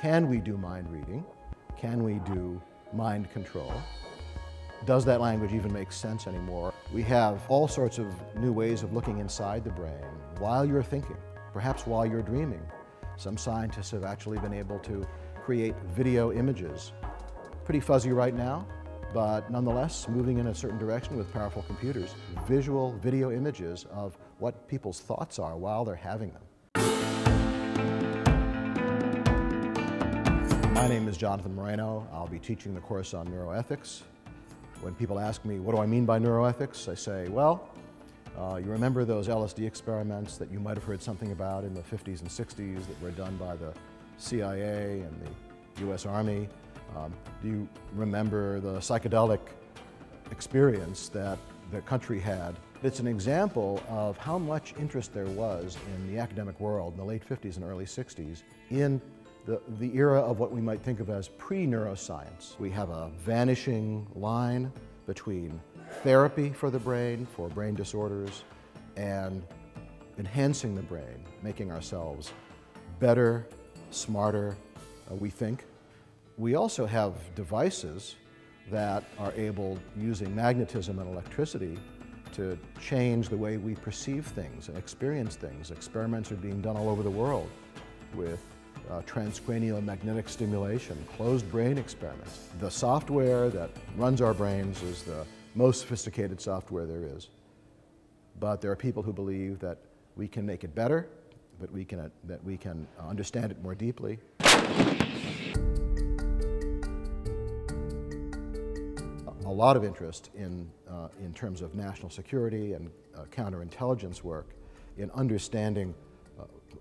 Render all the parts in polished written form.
Can we do mind reading? Can we do mind control? Does that language even make sense anymore? We have all sorts of new ways of looking inside the brain while you're thinking, perhaps while you're dreaming. Some scientists have actually been able to create video images. Pretty fuzzy right now, but nonetheless moving in a certain direction with powerful computers. Visual video images of what people's thoughts are while they're having them. My name is Jonathan Moreno. I'll be teaching the course on neuroethics. When people ask me, what do I mean by neuroethics? I say, well, you remember those LSD experiments that you might have heard something about in the 50s and 60s that were done by the CIA and the US Army? Do you remember the psychedelic experience that the country had? It's an example of how much interest there was in the academic world in the late 50s and early 60s in the era of what we might think of as pre-neuroscience. We have a vanishing line between therapy for the brain, for brain disorders, and enhancing the brain, making ourselves better, smarter, we think. We also have devices that are able, using magnetism and electricity, to change the way we perceive things and experience things. Experiments are being done all over the world with transcranial magnetic stimulation, closed brain experiments. The software that runs our brains is the most sophisticated software there is. But there are people who believe that we can make it better, but that we can understand it more deeply. A lot of interest in terms of national security and counterintelligence work in understanding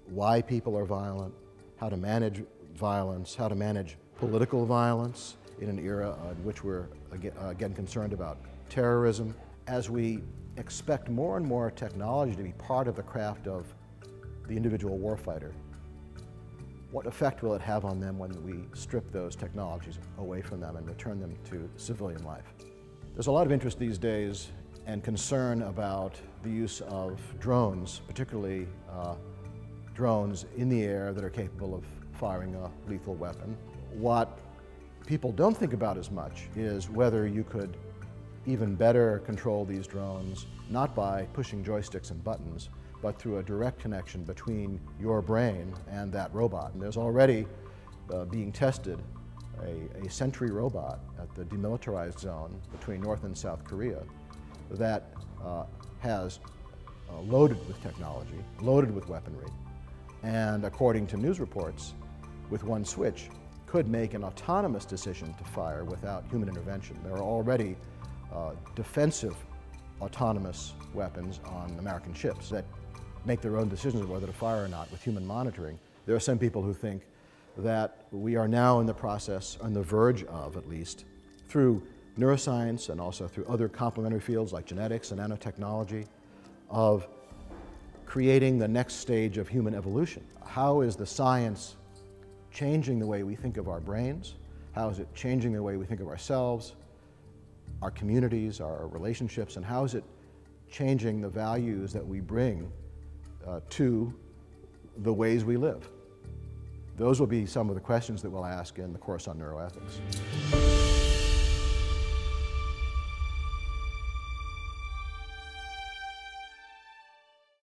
why people are violent, how to manage violence, how to manage political violence in an era in which we're again concerned about terrorism. As we expect more and more technology to be part of the craft of the individual warfighter, what effect will it have on them when we strip those technologies away from them and return them to civilian life? There's a lot of interest these days and concern about the use of drones, particularly drones in the air that are capable of firing a lethal weapon. What people don't think about as much is whether you could even better control these drones, not by pushing joysticks and buttons, but through a direct connection between your brain and that robot. And there's already being tested a sentry robot at the demilitarized zone between North and South Korea that has loaded with technology, loaded with weaponry, and according to news reports, with one switch, could make an autonomous decision to fire without human intervention. There are already defensive autonomous weapons on American ships that make their own decisions of whether to fire or not with human monitoring. There are some people who think that we are now in the process, on the verge of at least, through neuroscience and also through other complementary fields like genetics and nanotechnology, of creating the next stage of human evolution. How is the science changing the way we think of our brains? How is it changing the way we think of ourselves, our communities, our relationships, and how is it changing the values that we bring to the ways we live? Those will be some of the questions that we'll ask in the course on neuroethics.